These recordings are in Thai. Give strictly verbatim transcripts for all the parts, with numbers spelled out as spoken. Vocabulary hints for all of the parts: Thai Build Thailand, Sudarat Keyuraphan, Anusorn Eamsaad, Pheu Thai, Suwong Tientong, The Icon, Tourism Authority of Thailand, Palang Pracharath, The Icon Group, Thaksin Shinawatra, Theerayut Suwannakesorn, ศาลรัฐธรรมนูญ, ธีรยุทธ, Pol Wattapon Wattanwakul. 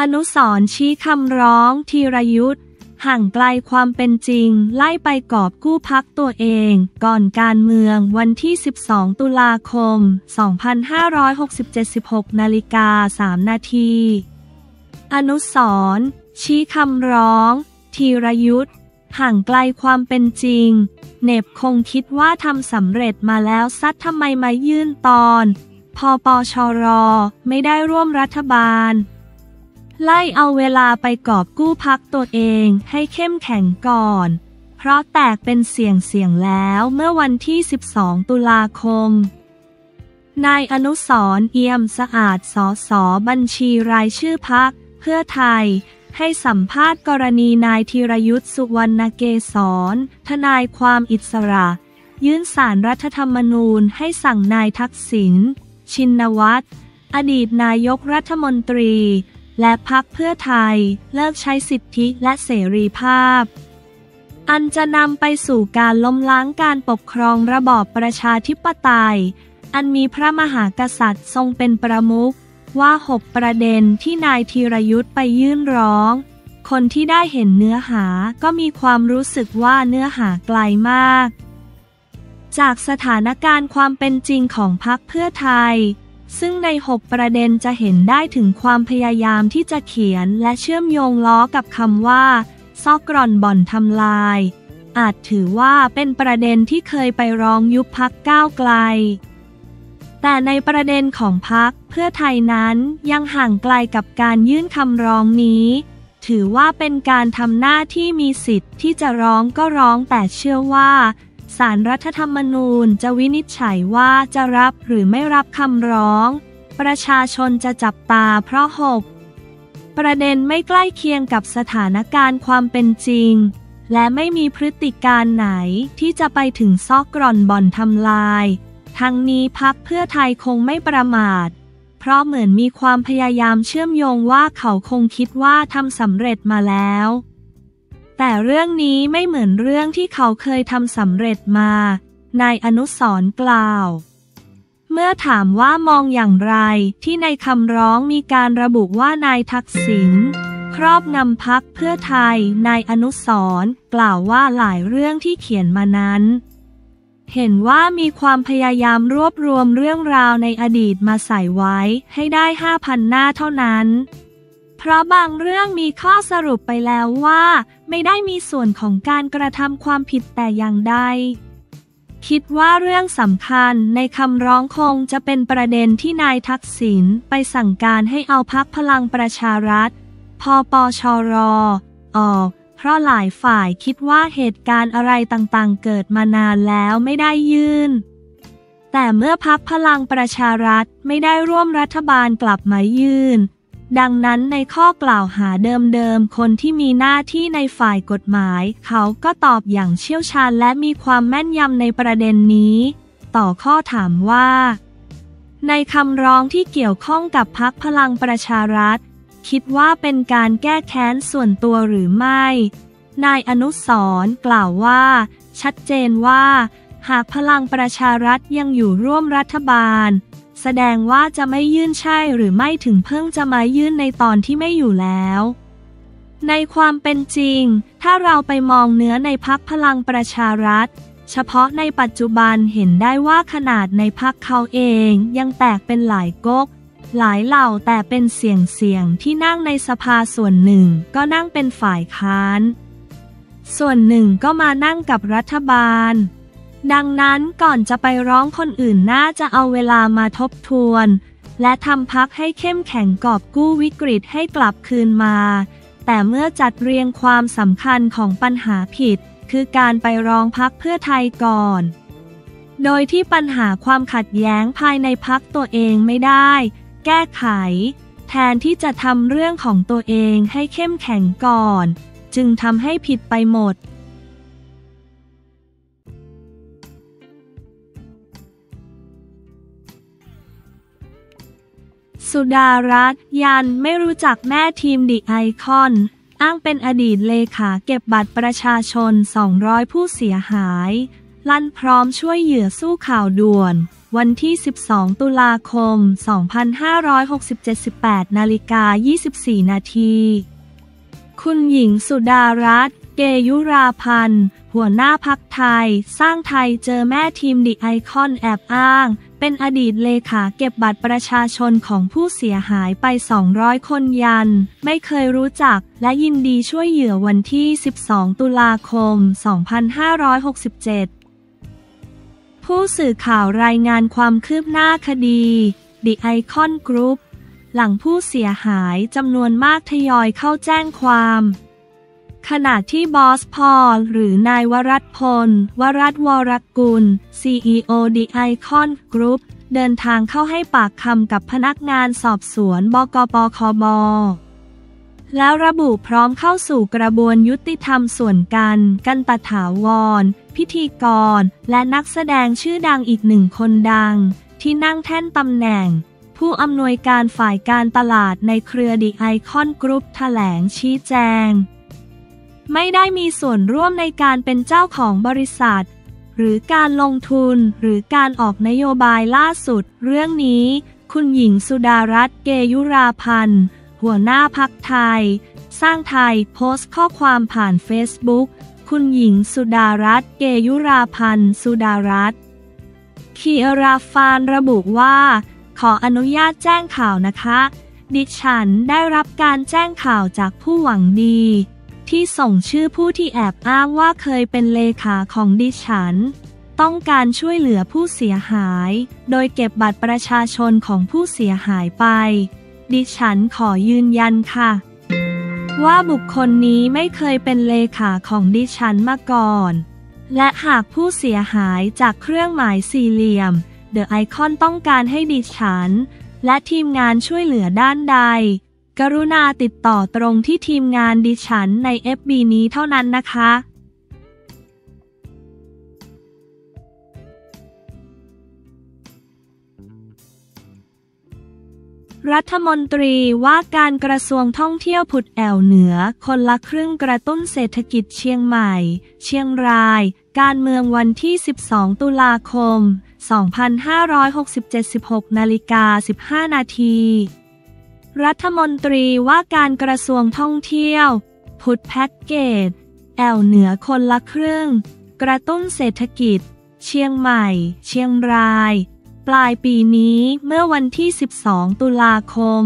อนุสรณ์ชี้คำร้องธีรยุทธห่างไกลความเป็นจริงไล่ไปกอบกู้พรรคตัวเองก่อนการเมืองวันที่สิบสองตุลาคมสองพันห้าร้อยหกสิบเจ็ด สิบหกนาฬิกาสามนาทีอนุสรณ์ชี้คำร้องธีรยุทธห่างไกลความเป็นจริงเนบคงคิดว่าทำสำเร็จมาแล้วซัดทำไมมายื่นตอนพปชร.ไม่ได้ร่วมรัฐบาลไล่เอาเวลาไปกอบกู้พรรคตัวเองให้เข้มแข็งก่อนเพราะแตกเป็นเสี่ยงเสี่ยงแล้วเมื่อวันที่สิบสองตุลาคมนายอนุสรณ์ เอี่ยมสะอาดสสบัญชีรายชื่อพรรคเพื่อไทยให้สัมภาษณ์กรณีนายธีรยุทธสุวรรณเกษรทนายความอิสระยื่นศาลรัฐธรรมนูญให้สั่งนายทักษิณชินวัตรอดีตนายกรัฐมนตรีและพรรคเพื่อไทยเลิกใช้สิทธิและเสรีภาพอันจะนำไปสู่การล้มล้างการปกครองระบอบประชาธิปไตยอันมีพระมหากษัตริย์ทรงเป็นประมุขว่าหกประเด็นที่นายธีรยุทธไปยื่นร้องคนที่ได้เห็นเนื้อหาก็มีความรู้สึกว่าเนื้อหาไกลมากจากสถานการณ์ความเป็นจริงของพรรคเพื่อไทยซึ่งในหกประเด็นจะเห็นได้ถึงความพยายามที่จะเขียนและเชื่อมโยงล้อกับคำว่าซอกร่อนบ่อนทำลายอาจถือว่าเป็นประเด็นที่เคยไปร้องยุบพรรคก้าวไกลแต่ในประเด็นของพรรคเพื่อไทยนั้นยังห่างไกลกับการยื่นคำร้องนี้ถือว่าเป็นการทำหน้าที่มีสิทธิ์ที่จะร้องก็ร้องแต่เชื่อว่าศาลรัฐธรรมนูญจะวินิจฉัยว่าจะรับหรือไม่รับคำร้องประชาชนจะจับตาเพราะหกประเด็นไม่ใกล้เคียงกับสถานการณ์ความเป็นจริงและไม่มีพฤติการไหนที่จะไปถึงซอกกร่อนบ่อนทำลายทั้งนี้พรรคเพื่อไทยคงไม่ประมาทเพราะเหมือนมีความพยายามเชื่อมโยงว่าเขาคงคิดว่าทำสำเร็จมาแล้วแต่เรื่องนี้ไม่เหมือนเรื่องที่เขาเคยทำสำเร็จมานายอนุสรณ์กล่าวเมื่อถามว่ามองอย่างไรที่ในคำร้องมีการระบุว่านายทักษิณครอบงำพรรคเพื่อไทยนายอนุสรณ์กล่าวว่าหลายเรื่องที่เขียนมานั้นเห็นว่ามีความพยายามรวบรวมเรื่องราวในอดีตมาใส่ไว้ให้ได้ ห้าพัน หน้าเท่านั้นเพราะบางเรื่องมีข้อสรุปไปแล้วว่าไม่ได้มีส่วนของการกระทำความผิดแต่อย่างใดคิดว่าเรื่องสำคัญในคำร้องคงจะเป็นประเด็นที่นายทักษิณไปสั่งการให้เอาพรรคพลังประชารัฐพปชร.ออกเพราะหลายฝ่ายคิดว่าเหตุการณ์อะไรต่างๆเกิดมานานแล้วไม่ได้ยื่นแต่เมื่อพรรคพลังประชารัฐไม่ได้ร่วมรัฐบาลกลับมายื่นดังนั้นในข้อกล่าวหาเดิมๆคนที่มีหน้าที่ในฝ่ายกฎหมายเขาก็ตอบอย่างเชี่ยวชาญและมีความแม่นยำในประเด็นนี้ต่อข้อถามว่าในคำร้องที่เกี่ยวข้องกับพรรคพลังประชารัฐคิดว่าเป็นการแก้แค้นส่วนตัวหรือไม่นายอนุสรณ์กล่าวว่าชัดเจนว่าหากพลังประชารัฐยังอยู่ร่วมรัฐบาลแสดงว่าจะไม่ยื่นใช่หรือไม่ถึงเพิ่งจะมายื่นในตอนที่ไม่อยู่แล้วในความเป็นจริงถ้าเราไปมองเนื้อในพรรคพลังประชารัฐเฉพาะในปัจจุบันเห็นได้ว่าขนาดในพรรคเขาเองยังแตกเป็นหลายก๊กหลายเหล่าแต่เป็นเสียงเสียงที่นั่งในสภาส่วนหนึ่งก็นั่งเป็นฝ่ายค้านส่วนหนึ่งก็มานั่งกับรัฐบาลดังนั้นก่อนจะไปร้องคนอื่นน่าจะเอาเวลามาทบทวนและทำพรรคให้เข้มแข็งกอบกู้วิกฤตให้กลับคืนมาแต่เมื่อจัดเรียงความสำคัญของปัญหาผิดคือการไปร้องพรรคเพื่อไทยก่อนโดยที่ปัญหาความขัดแย้งภายในพรรคตัวเองไม่ได้แก้ไขแทนที่จะทำเรื่องของตัวเองให้เข้มแข็งก่อนจึงทำให้ผิดไปหมดสุดารัตน์ยันไม่รู้จักแม่ทีม The Icon อ้างเป็นอดีตเลขาเก็บบัตรประชาชนสองร้อยผู้เสียหาย ลั่นพร้อมช่วยเหยื่อสู้ข่าวด่วนวันที่สิบสองตุลาคมสองพันห้าร้อยหกสิบเจ็ด สิบแปดนาฬิกายี่สิบสี่นาทีคุณหญิงสุดารัตน์ เกยุราพันธ์หัวหน้าพรรคไทยสร้างไทยเจอแม่ทีม The Icon แอบอ้างเป็นอดีตเลขาเก็บบัตรประชาชนของผู้เสียหายไปสองร้อยคนยันไม่เคยรู้จักและยินดีช่วยเหยื่อวันที่สิบสองตุลาคมสองพันห้าร้อยหกสิบเจ็ดผู้สื่อข่าวรายงานความคืบหน้าคดี The Icon Group หลังผู้เสียหายจำนวนมากทยอยเข้าแจ้งความขณะที่บอสพอลหรือนายวรัตพล วรัตน์วรกุล ซี อี โอ The Icon Group เดินทางเข้าให้ปากคำกับพนักงานสอบสวนบกปคบแล้วระบุพร้อมเข้าสู่กระบวนยุติธรรมส่วนกันกันตถาวรพิธีกรและนักแสดงชื่อดังอีกหนึ่งคนดังที่นั่งแท่นตำแหน่งผู้อำนวยการฝ่ายการตลาดในเครือ The Icon Group แถลงชี้แจงไม่ได้มีส่วนร่วมในการเป็นเจ้าของบริษัทหรือการลงทุนหรือการออกนโยบายล่าสุดเรื่องนี้คุณหญิงสุดารัตน์ เกยุราพันธ์หัวหน้าพรรคไทยสร้างไทยโพสต์ข้อความผ่านเฟซบุ๊กคุณหญิงสุดารัตน์ เกยุราพันธ์สุดารัตน์ คีราฟานระบุว่าขออนุญาตแจ้งข่าวนะคะดิฉันได้รับการแจ้งข่าวจากผู้หวังดีที่ส่งชื่อผู้ที่แอบอ้างว่าเคยเป็นเลขาของดิฉันต้องการช่วยเหลือผู้เสียหายโดยเก็บบัตรประชาชนของผู้เสียหายไปดิฉันขอยืนยันค่ะว่าบุคคลนี้ไม่เคยเป็นเลขาของดิฉันมาก่อนและหากผู้เสียหายจากเครื่องหมายสี่เหลี่ยม The Icon ต้องการให้ดิฉันและทีมงานช่วยเหลือด้านใดกรุณาติดต่อตรงที่ทีมงานดิฉันใน เอฟ บี นี้เท่านั้นนะคะรัฐมนตรีว่าการกระทรวงท่องเที่ยวผุดแอวเหนือคนละครึ่งกระตุ้นเศรษฐกิจเชียงใหม่เชียงรายการเมืองวันที่สิบสองตุลาคมสองพันห้าร้อยหกสิบเจ็ด สิบหกนาฬิกาสิบห้านาทีรัฐมนตรีว่าการกระทรวงท่องเที่ยวผุดแพ็กเกจแอวเหนือคนละครึ่งกระตุ้นเศรษฐกิจเชียงใหม่เชียงรายปลายปีนี้เมื่อวันที่สิบสองตุลาคม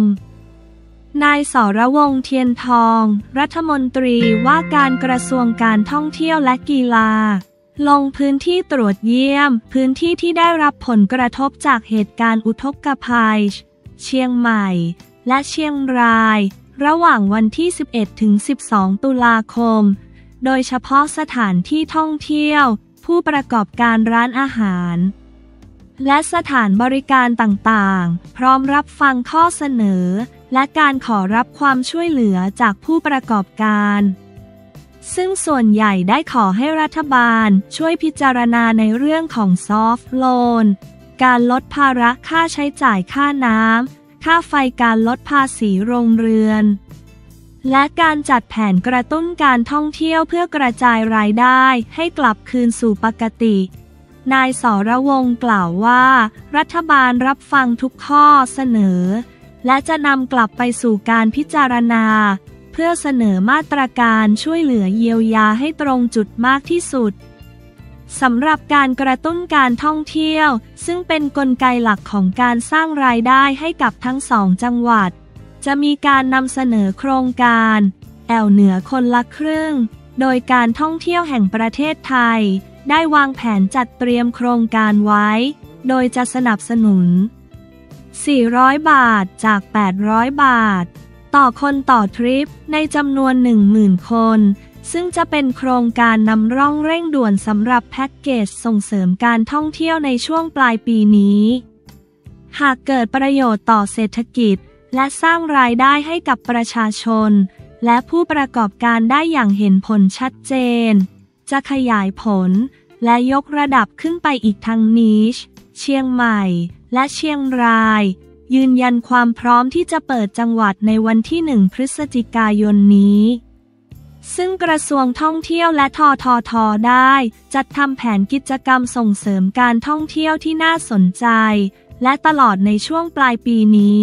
นายสรวงศ์เทียนทองรัฐมนตรีว่าการกระทรวงการท่องเที่ยวและกีฬาลงพื้นที่ตรวจเยี่ยมพื้นที่ที่ได้รับผลกระทบจากเหตุการณ์อุทกภัยเชียงใหม่และเชียงรายระหว่างวันที่สิบเอ็ดถึงสิบสองตุลาคมโดยเฉพาะสถานที่ท่องเที่ยวผู้ประกอบการร้านอาหารและสถานบริการต่างๆพร้อมรับฟังข้อเสนอและการขอรับความช่วยเหลือจากผู้ประกอบการซึ่งส่วนใหญ่ได้ขอให้รัฐบาลช่วยพิจารณาในเรื่องของซอฟท์โลนการลดภาระค่าใช้จ่ายค่าน้ำค่าไฟการลดภาษีโรงเรือนและการจัดแผนกระตุ้นการท่องเที่ยวเพื่อกระจายรายได้ให้กลับคืนสู่ปกตินายสรวงศ์กล่าวว่ารัฐบาลรับฟังทุกข้อเสนอและจะนำกลับไปสู่การพิจารณาเพื่อเสนอมาตรการช่วยเหลือเยียวยาให้ตรงจุดมากที่สุดสำหรับการกระตุ้นการท่องเที่ยวซึ่งเป็นกลไกหลักของการสร้างรายได้ให้กับทั้งสองจังหวัดจะมีการนำเสนอโครงการแอวเหนือคนละครึ่งโดยการท่องเที่ยวแห่งประเทศไทยได้วางแผนจัดเตรียมโครงการไว้โดยจะสนับสนุนสี่ร้อยบาทจากแปดร้อยบาทต่อคนต่อทริปในจำนวน หนึ่งหมื่นคนซึ่งจะเป็นโครงการนำร่องเร่งด่วนสำหรับแพ็กเกจส่งเสริมการท่องเที่ยวในช่วงปลายปีนี้หากเกิดประโยชน์ต่อเศรษฐกิจและสร้างรายได้ให้กับประชาชนและผู้ประกอบการได้อย่างเห็นผลชัดเจนจะขยายผลและยกระดับขึ้นไปอีกทั้งนิชเชียงใหม่และเชียงรายยืนยันความพร้อมที่จะเปิดจังหวัดในวันที่หนึ่งพฤศจิกายนนี้ ซึ่งกระทรวงท่องเที่ยวและททท.ได้จัดทำแผนกิจกรรมส่งเสริมการท่องเที่ยวที่น่าสนใจและตลอดในช่วงปลายปีนี้